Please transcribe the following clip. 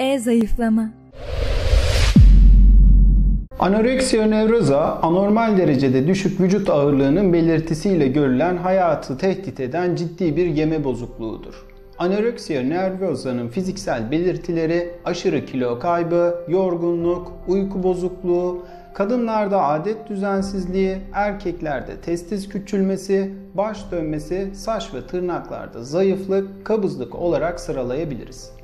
E-zayıflama. Anoreksiya nevroza, anormal derecede düşük vücut ağırlığının belirtisiyle görülen hayatı tehdit eden ciddi bir yeme bozukluğudur. Anoreksiya nervozanın fiziksel belirtileri aşırı kilo kaybı, yorgunluk, uyku bozukluğu, kadınlarda adet düzensizliği, erkeklerde testis küçülmesi, baş dönmesi, saç ve tırnaklarda zayıflık, kabızlık olarak sıralayabiliriz.